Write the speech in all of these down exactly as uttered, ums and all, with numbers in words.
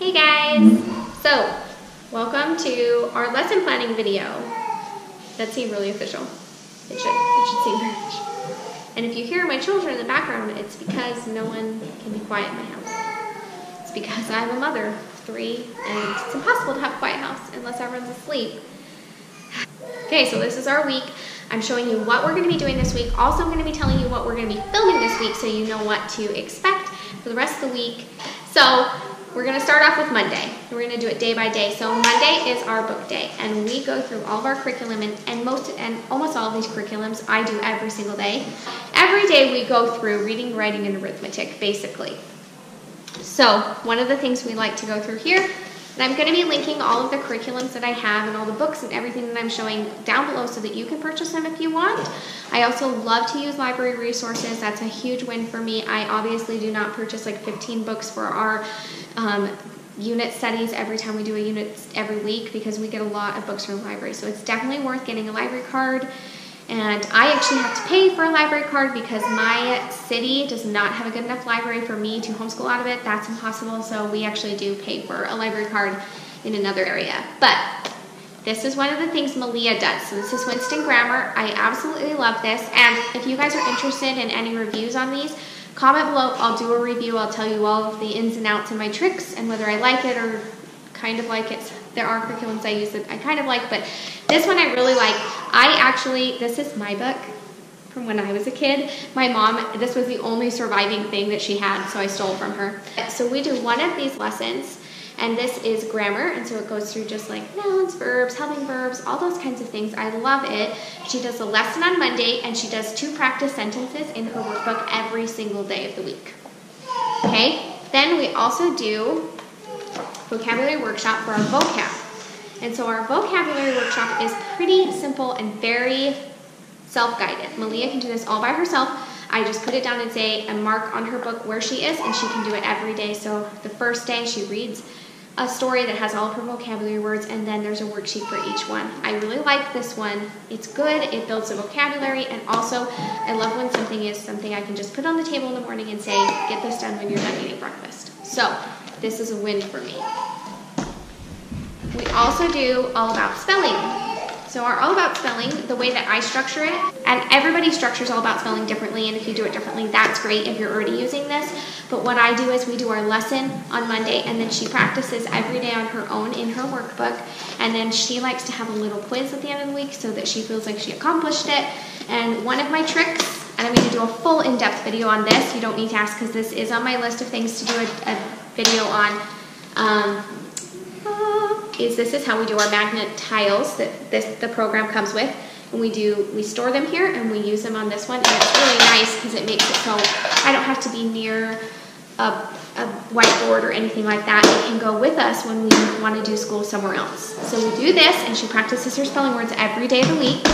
Hey guys! So, welcome to our lesson planning video. That seemed really official. It should. It should seem very official. And if you hear my children in the background, it's because no one can be quiet in my house. It's because I have a mother of three, and it's impossible to have a quiet house unless everyone's asleep. Okay, so this is our week. I'm showing you what we're going to be doing this week. Also, I'm going to be telling you what we're going to be filming this week so you know what to expect for the rest of the week. So, we're going to start off with Monday. We're going to do it day by day. So Monday is our book day, and we go through all of our curriculum, and, and most and almost all of these curriculums I do every single day. Every day we go through reading, writing, and arithmetic, basically. So one of the things we like to go through here, and I'm going to be linking all of the curriculums that I have and all the books and everything that I'm showing down below so that you can purchase them if you want. I also love to use library resources. That's a huge win for me. I obviously do not purchase like fifteen books for our Um, unit studies every time we do a unit every week, because we get a lot of books from the library. So it's definitely worth getting a library card. And I actually have to pay for a library card because my city does not have a good enough library for me to homeschool out of it. That's impossible. So we actually do pay for a library card in another area. But this is one of the things Malia does. So this is Winston Grammar. I absolutely love this. And if you guys are interested in any reviews on these, comment below, I'll do a review, I'll tell you all of the ins and outs and my tricks and whether I like it or kind of like it. There are curriculums I use that I kind of like, but this one I really like. I actually, this is my book from when I was a kid. My mom, this was the only surviving thing that she had, so I stole from her. So we do one of these lessons, and this is grammar, and so it goes through just like nouns, verbs, helping verbs, all those kinds of things. I love it. She does a lesson on Monday, and she does two practice sentences in her workbook every single day of the week. Okay, then we also do vocabulary workshop for our vocab. And so our vocabulary workshop is pretty simple and very self-guided. Malia can do this all by herself. I just put it down and say a mark on her book where she is, and she can do it every day. So the first day she reads a story that has all of her vocabulary words, and then there's a worksheet for each one. I really like this one. It's good, it builds the vocabulary, and also I love when something is something I can just put on the table in the morning and say, get this done when you're done eating breakfast. So this is a win for me. We also do All About Spelling. So our All About Spelling, the way that I structure it, and everybody structures All About Spelling differently, and if you do it differently, that's great if you're already using this. But what I do is we do our lesson on Monday, and then she practices every day on her own in her workbook, and then she likes to have a little quiz at the end of the week so that she feels like she accomplished it. And one of my tricks, and I'm going to do a full in-depth video on this, you don't need to ask because this is on my list of things to do a, a video on, um, is this is how we do our magnet tiles that this the program comes with, and we do we store them here and we use them on this one, and it's really nice because it makes it so I don't have to be near a, a whiteboard or anything like that. It can go with us when we want to do school somewhere else. So we do this, and she practices her spelling words every day of the week.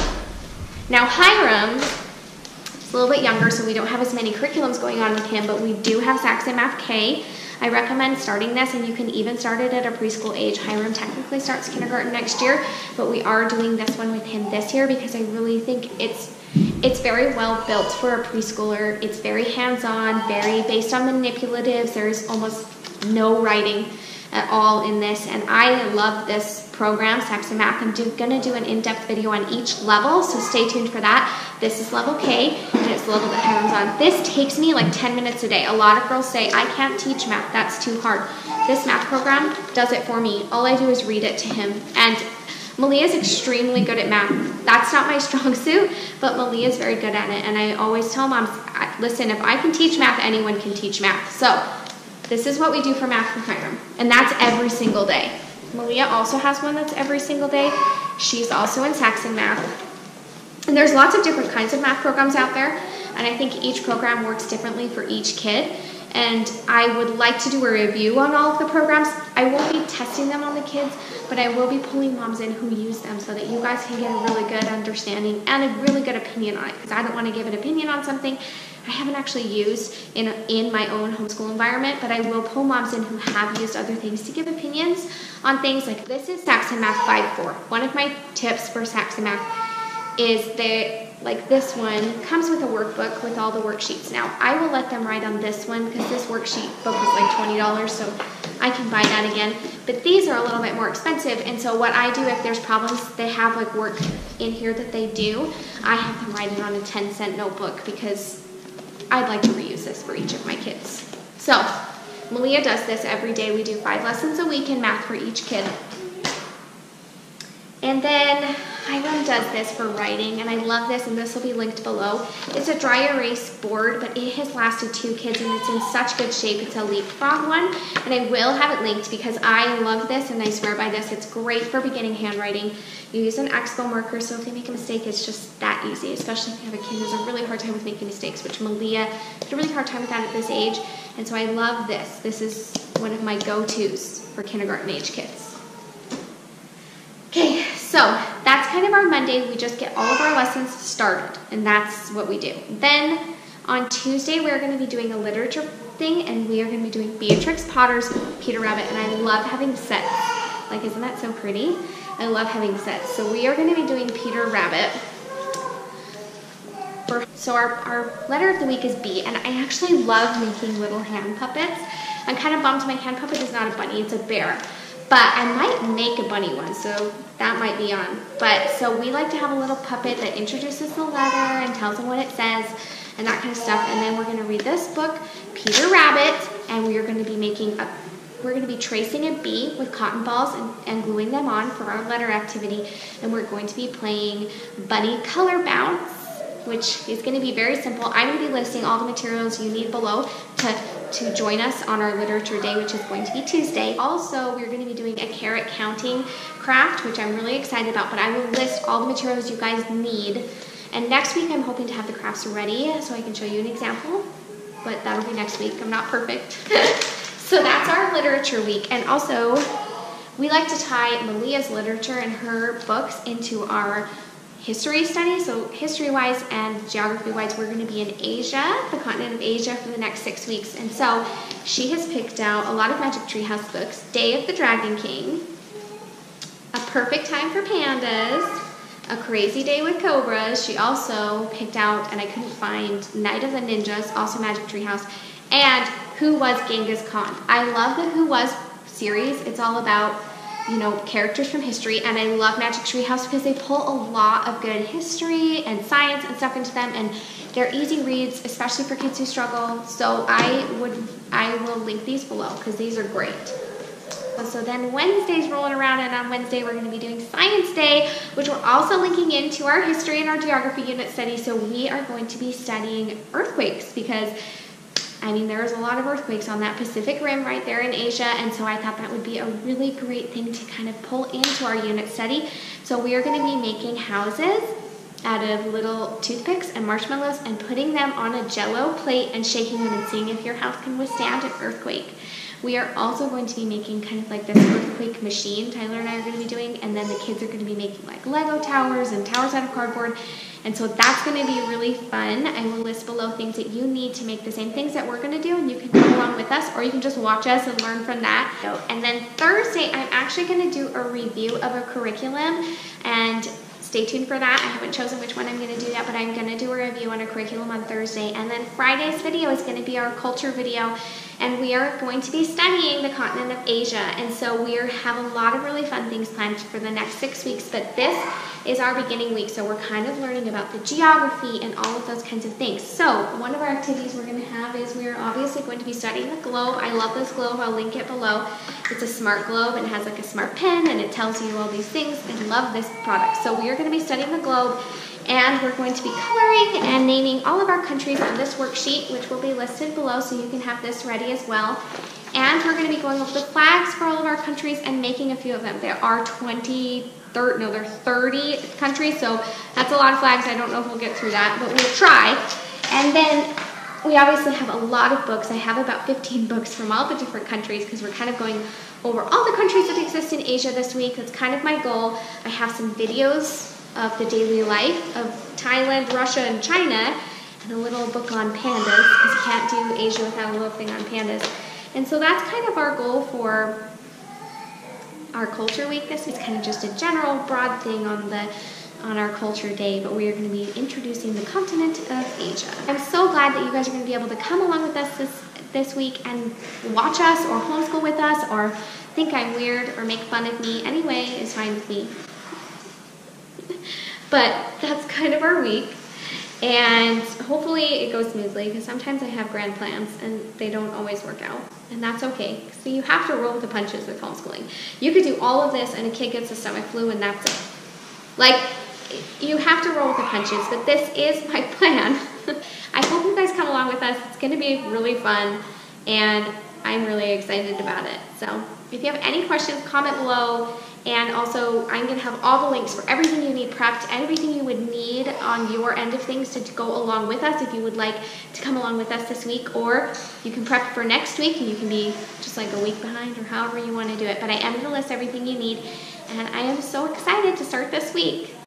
Now Hiram is a little bit younger, so we don't have as many curriculums going on with him, but we do have Saxon Math K. I recommend starting this, and you can even start it at a preschool age. Hiram technically starts kindergarten next year, but we are doing this one with him this year because I really think it's it's very well built for a preschooler. It's very hands-on, very based on manipulatives. There's almost no writing at all in this, and I love this program, Saxon Math. I'm do, gonna do an in-depth video on each level, so stay tuned for that. This is level K, and it's the level that Hiram's on. This takes me like ten minutes a day. A lot of girls say, I can't teach math, that's too hard. This math program does it for me. All I do is read it to him, and Malia's extremely good at math. That's not my strong suit, but Malia's very good at it, and I always tell moms, listen, if I can teach math, anyone can teach math. So this is what we do for math for Hiram, and that's every single day. Malia also has one that's every single day. She's also in Saxon Math. And there's lots of different kinds of math programs out there, and I think each program works differently for each kid. And I would like to do a review on all of the programs. I won't be testing them on the kids, but I will be pulling moms in who use them so that you guys can get a really good understanding and a really good opinion on it, because I don't want to give an opinion on something I haven't actually used in, in my own homeschool environment, but I will pull moms in who have used other things to give opinions on things like this is Saxon Math five four. One of my tips for Saxon Math is that, like this one, comes with a workbook with all the worksheets. Now, I will let them write on this one because this worksheet book is like twenty dollars, so I can buy that again. But these are a little bit more expensive, and so what I do if there's problems, they have like work in here that they do, I have them write it on a ten cent notebook because I'd like to reuse this for each of my kids. So Malia does this every day. We do five lessons a week in math for each kid. And then Hiram does this for writing, and I love this, and this will be linked below. It's a dry erase board, but it has lasted two kids, and it's in such good shape. It's a Leap Frog one, and I will have it linked because I love this, and I swear by this. It's great for beginning handwriting. You use an expo marker, so if they make a mistake, it's just that easy, especially if you have a kid who has a really hard time with making mistakes, which Malia had a really hard time with that at this age, and so I love this. This is one of my go-tos for kindergarten-age kids. Okay, so that's kind of our Monday. We just get all of our lessons started, and that's what we do. Then on Tuesday, we're going to be doing a literature thing, and we are going to be doing Beatrix Potter's Peter Rabbit, and I love having sets. Like, isn't that so pretty? I love having sets. So we are going to be doing Peter Rabbit. For, so our, our letter of the week is B, and I actually love making little hand puppets. I'm kind of bummed my hand puppet is not a bunny, it's a bear. But I might make a bunny one, so that might be on. But so we like to have a little puppet that introduces the letter and tells them what it says and that kind of stuff. And then we're going to read this book, Peter Rabbit, and we are going to be making a, we're going to be tracing a bee with cotton balls and, and gluing them on for our letter activity. And we're going to be playing Bunny Color Bounce, which is going to be very simple. I'm going to be listing all the materials you need below to, to join us on our literature day, which is going to be Tuesday. Also, we're going to be doing a carrot counting craft, which I'm really excited about, but I will list all the materials you guys need. And next week, I'm hoping to have the crafts ready so I can show you an example, but that'll be next week. I'm not perfect. So that's our literature week. And also, we like to tie Malia's literature and her books into our history study, so history-wise and geography-wise, we're going to be in Asia, the continent of Asia, for the next six weeks. And so she has picked out a lot of Magic Tree House books, Day of the Dragon King, A Perfect Time for Pandas, A Crazy Day with Cobras. She also picked out, and I couldn't find, Night of the Ninjas, also Magic Tree House, and Who Was Genghis Khan? I love the Who Was series. It's all about, you know, characters from history, and I love Magic Tree House because they pull a lot of good history and science and stuff into them, and they're easy reads, especially for kids who struggle. So I would, I will link these below because these are great. So then Wednesday's rolling around, and on Wednesday we're going to be doing Science Day, which we're also linking into our history and our geography unit study. So we are going to be studying earthquakes because, I mean, there's a lot of earthquakes on that Pacific Rim right there in Asia, and so I thought that would be a really great thing to kind of pull into our unit study. So we are going to be making houses out of little toothpicks and marshmallows and putting them on a jello plate and shaking them and seeing if your house can withstand an earthquake. We are also going to be making kind of like this earthquake machine Tyler and I are going to be doing, and then the kids are going to be making like Lego towers and towers out of cardboard. And so that's going to be really fun. I will list below things that you need to make the same things that we're going to do, and you can come along with us, or you can just watch us and learn from that. And then Thursday, I'm actually going to do a review of a curriculum, and stay tuned for that. I haven't chosen which one I'm going to do yet, but I'm going to do a review on a curriculum on Thursday. And then Friday's video is going to be our culture video, and we are going to be studying the continent of Asia. And so we have a lot of really fun things planned for the next six weeks, but this is our beginning week, so we're kind of learning about the geography and all of those kinds of things. So one of our activities we're going to have is we're obviously going to be studying the globe. I love this globe. I'll link it below. It's a smart globe, and it has like a smart pen, and it tells you all these things. I love this product. So we are going to be studying the globe, and we're going to be coloring and naming all of our countries on this worksheet, which will be listed below, so you can have this ready as well. And we're going to be going over the flags for all of our countries and making a few of them. There are twenty, thirty, no, there are thirty countries, so that's a lot of flags. I don't know if we'll get through that, but we'll try. And then we obviously have a lot of books. I have about fifteen books from all the different countries because we're kind of going over all the countries that exist in Asia this week. That's kind of my goal. I have some videos of the daily life of Thailand, Russia, and China, and a little book on pandas, because you can't do Asia without a little thing on pandas. And so that's kind of our goal for our culture week this week. It's kind of just a general, broad thing on the on our culture day, but we are going to be introducing the continent of Asia. I'm so glad that you guys are going to be able to come along with us this this week and watch us or homeschool with us or think I'm weird or make fun of me anyway is fine with me. But that's kind of our week, and hopefully it goes smoothly, because sometimes I have grand plans and they don't always work out, and that's okay. So you have to roll with the punches with homeschooling. You could do all of this and a kid gets a stomach flu and that's it. Like, you have to roll with the punches, but this is my plan. I hope you guys come along with us. It's going to be really fun, and I'm really excited about it. So if you have any questions, comment below. And also, I'm going to have all the links for everything you need prepped, everything you would need on your end of things to go along with us if you would like to come along with us this week. Or you can prep for next week, and you can be just like a week behind or however you want to do it. But I am going to list everything you need, and I am so excited to start this week.